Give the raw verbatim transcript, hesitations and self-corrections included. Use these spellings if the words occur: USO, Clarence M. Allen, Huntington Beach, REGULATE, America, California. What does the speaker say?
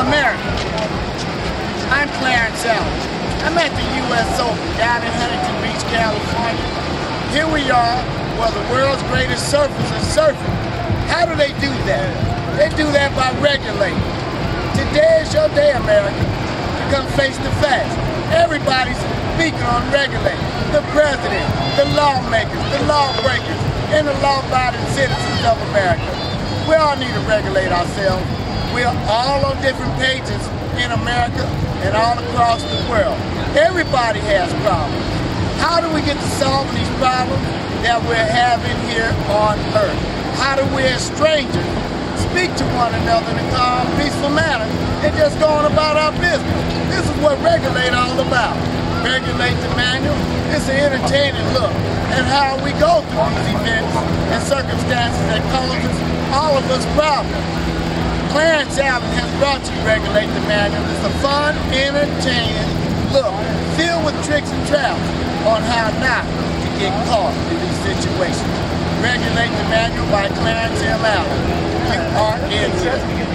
America. I'm Clarence Allen. I'm at the U S O down in Huntington Beach, California. Here we are, where the world's greatest surfers are surfing. How do they do that? They do that by regulating. Today is your day, America, to come face the facts. Everybody's speaking on regulating. The president, the lawmakers, the lawbreakers, and the law-abiding citizens of America. We all need to regulate ourselves. We're all on different pages in America and all across the world. Everybody has problems. How do we get to solve these problems that we're having here on Earth? How do we, as strangers, speak to one another in a calm, peaceful manner and just go on about our business? This is what Regulate all about. Regulate the manual. It's an entertaining look at how we go through these events and circumstances that causes all of us problems. Clarence Allen has brought you Regulate the Manual. It's a fun, entertaining look filled with tricks and traps on how not to get caught in these situations. Regulate the Manual by Clarence M. Allen. You are in.